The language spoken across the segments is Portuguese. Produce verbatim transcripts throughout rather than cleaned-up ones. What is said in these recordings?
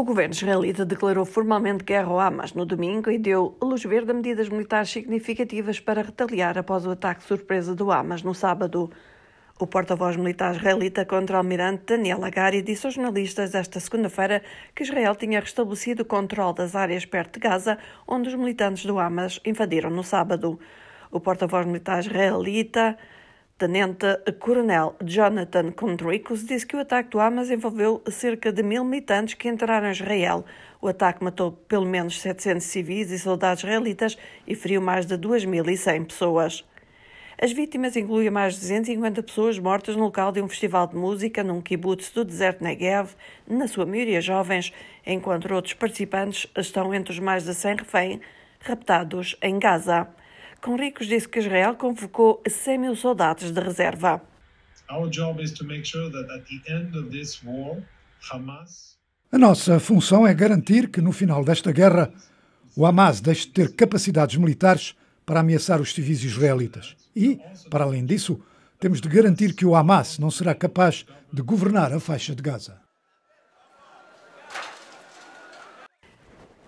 O governo israelita declarou formalmente guerra ao Hamas no domingo e deu a luz verde a medidas militares significativas para retaliar após o ataque surpresa do Hamas no sábado. O porta-voz militar israelita contra-almirante Daniel Agari disse aos jornalistas esta segunda-feira que Israel tinha restabelecido o controle das áreas perto de Gaza, onde os militantes do Hamas invadiram no sábado. O porta-voz militar israelita Tenente-Coronel Jonathan Kondrykos disse que o ataque do Hamas envolveu cerca de mil militantes que entraram em Israel. O ataque matou pelo menos setecentos civis e soldados israelitas e feriu mais de duas mil e cem pessoas. As vítimas incluem mais de duzentas e cinquenta pessoas mortas no local de um festival de música num kibbutz do deserto Negev, na sua maioria jovens, enquanto outros participantes estão entre os mais de cem reféns raptados em Gaza. Kondrykos disse que Israel convocou cem mil soldados de reserva. A nossa função é garantir que, no final desta guerra, o Hamas deixe de ter capacidades militares para ameaçar os civis israelitas. E, para além disso, temos de garantir que o Hamas não será capaz de governar a faixa de Gaza.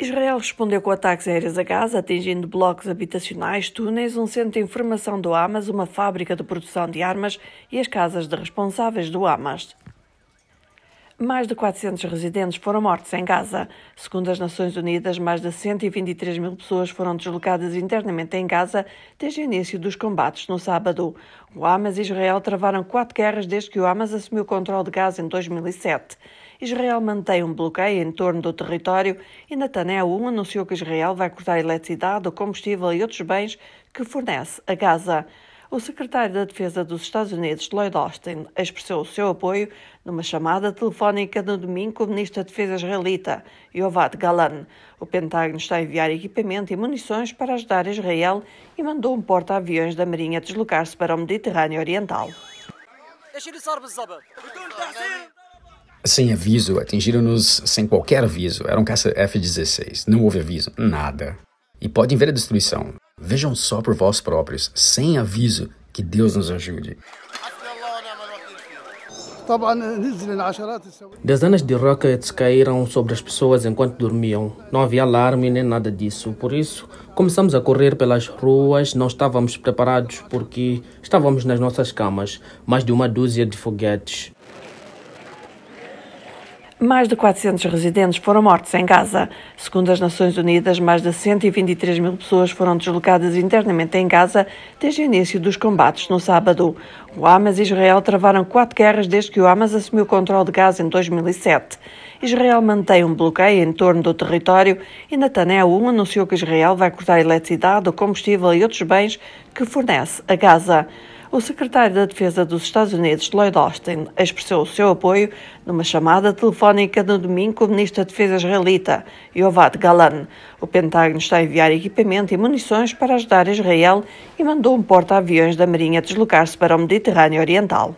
Israel respondeu com ataques aéreos a Gaza, atingindo blocos habitacionais, túneis, um centro de informação do Hamas, uma fábrica de produção de armas e as casas de responsáveis do Hamas. Mais de quatrocentos residentes foram mortos em Gaza. Segundo as Nações Unidas, mais de cento e vinte e três mil pessoas foram deslocadas internamente em Gaza desde o início dos combates no sábado. O Hamas e Israel travaram quatro guerras desde que o Hamas assumiu o controle de Gaza em dois mil e sete. Israel mantém um bloqueio em torno do território e Netanyahu anunciou que Israel vai cortar a eletricidade, o combustível e outros bens que fornece a Gaza. O secretário da Defesa dos Estados Unidos, Lloyd Austin, expressou o seu apoio numa chamada telefónica no domingo com o ministro da Defesa israelita, Yoav Gallant. O Pentágono está a enviar equipamento e munições para ajudar Israel e mandou um porta-aviões da Marinha deslocar-se para o Mediterrâneo Oriental. Sem aviso, atingiram-nos sem qualquer aviso. Era um caça F dezesseis. Não houve aviso, nada. E podem ver a destruição. Vejam só por vós próprios, sem aviso, que Deus nos ajude. Dezenas de rockets caíram sobre as pessoas enquanto dormiam. Não havia alarme nem nada disso. Por isso, começamos a correr pelas ruas. Não estávamos preparados porque estávamos nas nossas camas. Mais de uma dúzia de foguetes. Mais de quatrocentos residentes foram mortos em Gaza. Segundo as Nações Unidas, mais de cento e vinte e três mil pessoas foram deslocadas internamente em Gaza desde o início dos combates no sábado. O Hamas e Israel travaram quatro guerras desde que o Hamas assumiu o controle de Gaza em dois mil e sete. Israel mantém um bloqueio em torno do território e Netanyahu anunciou que Israel vai cortar a eletricidade, o combustível e outros bens que fornece a Gaza. O secretário da Defesa dos Estados Unidos, Lloyd Austin, expressou o seu apoio numa chamada telefónica no domingo com o ministro da Defesa israelita, Yoav Gallant. O Pentágono está a enviar equipamento e munições para ajudar Israel e mandou um porta-aviões da Marinha deslocar-se para o Mediterrâneo Oriental.